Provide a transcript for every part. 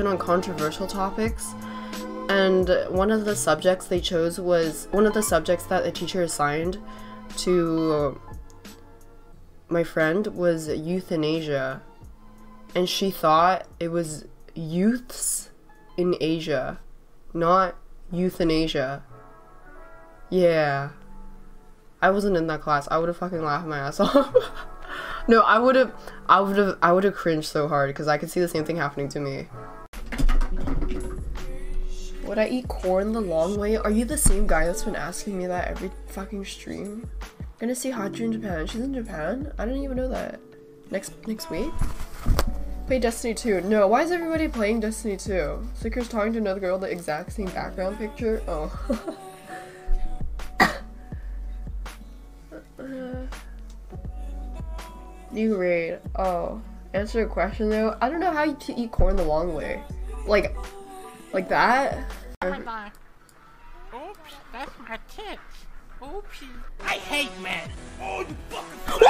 discussion on controversial topics, and one of the subjects they chose was one of the subjects that the teacher assigned to my friend was euthanasia, and she thought it was youths in Asia, not euthanasia. Yeah, I wasn't in that class. I would have fucking laughed my ass off. No, I would have cringed so hard because I could see the same thing happening to me. Would I eat corn the long way? Are you the same guy that's been asking me that every fucking stream? I'm gonna see Hachu in Japan. She's in Japan? I didn't even know that. Next week? Play Destiny 2. No, why is everybody playing Destiny 2? Slicker's talking to another girl, the exact same background picture. Oh. New raid. Oh, answer a question though. I don't know how to eat corn the long way, like that. Oh my god. Oops, that's my tits. Oopsie. I hate men. Oh, you fucking.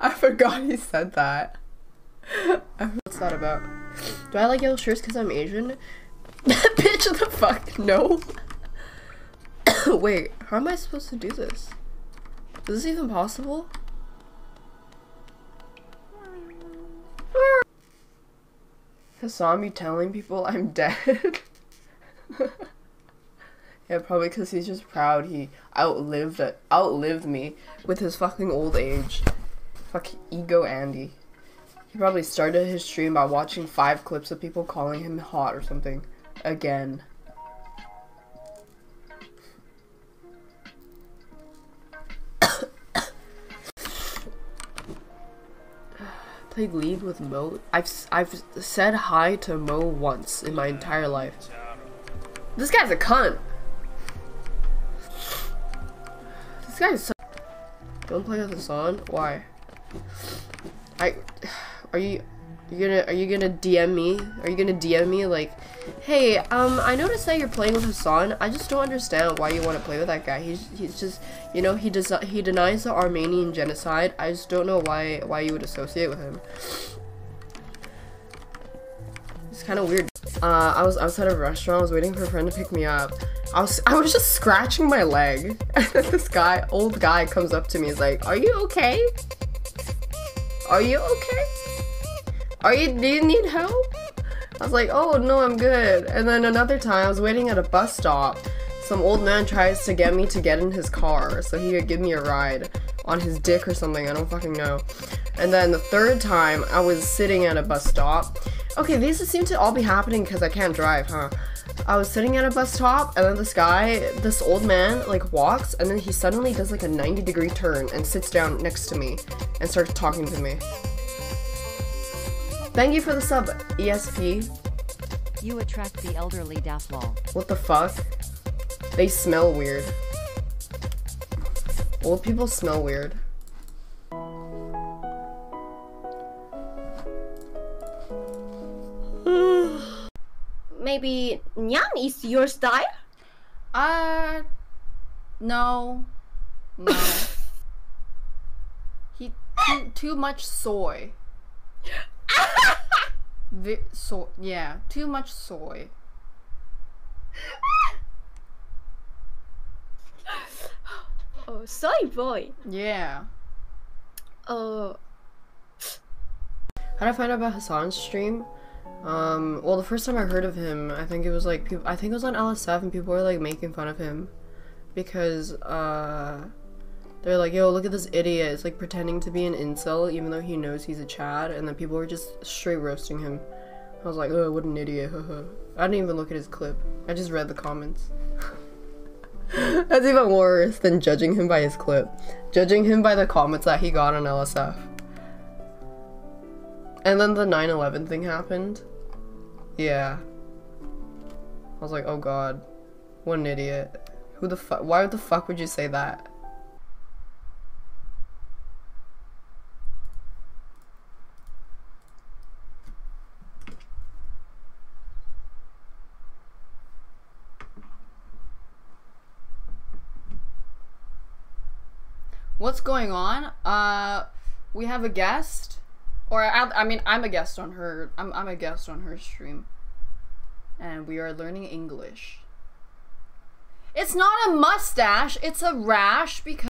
I forgot he said that. What's that about? Do I like yellow shirts because I'm Asian? Bitch, the fuck no. Wait, how am I supposed to do this? Is this even possible? Hassan, you telling people I'm dead? Yeah, probably because he's just proud he outlived me with his fucking old age. Fucking ego Andy. He probably started his stream by watching 5 clips of people calling him hot or something. Again. Played lead with Moe. I've said hi to Moe once in my entire life. This guy's a cunt. This guy's so. Don't play with Hassan. Why? Are you gonna DM me? Are you gonna DM me like, hey, I noticed that you're playing with Hassan. I just don't understand why you want to play with that guy. He's just, you know, he denies the Armenian genocide. I just don't know why you would associate with him. It's kind of weird. I was outside of a restaurant. I was waiting for a friend to pick me up. I was just scratching my leg, and then this guy, old guy, comes up to me. He's like, "Are you okay? Are you okay? Do you need help?" I was like, "Oh no, I'm good." And then another time, I was waiting at a bus stop. Some old man tries to get me to get in his car so he could give me a ride on his dick or something. I don't fucking know. And then the third time, I was sitting at a bus stop. Okay, these seem to all be happening because I can't drive, huh? I was sitting at a bus stop, and then this guy, this old man, like walks, and then he suddenly does like a 90-degree turn and sits down next to me and starts talking to me. Thank you for the sub, ESP. You attract the elderly dafflol. What the fuck? They smell weird. Old people smell weird. Maybe Nyan is your style? No. No. He too much soy. Yeah, too much soy. Oh, soy boy. Yeah. Oh. How did I find out about Hassan's stream? Well, the first time I heard of him, I think it was like I think it was on LSF, and people were like making fun of him because they're like, yo, look at this idiot. It's like pretending to be an incel even though he knows he's a Chad, and then people were just straight roasting him. I was like, oh, what an idiot. I didn't even look at his clip. I just read the comments. That's even worse than judging him by his clip. Judging him by the comments that he got on LSF. And then the 9/11 thing happened. Yeah. I was like, oh god. What an idiot. Who the fuck? Why the fuck would you say that? What's going on? We have a guest, or I mean, I'm a guest on her. I'm a guest on her stream, and we are learning English. It's not a mustache; it's a rash because.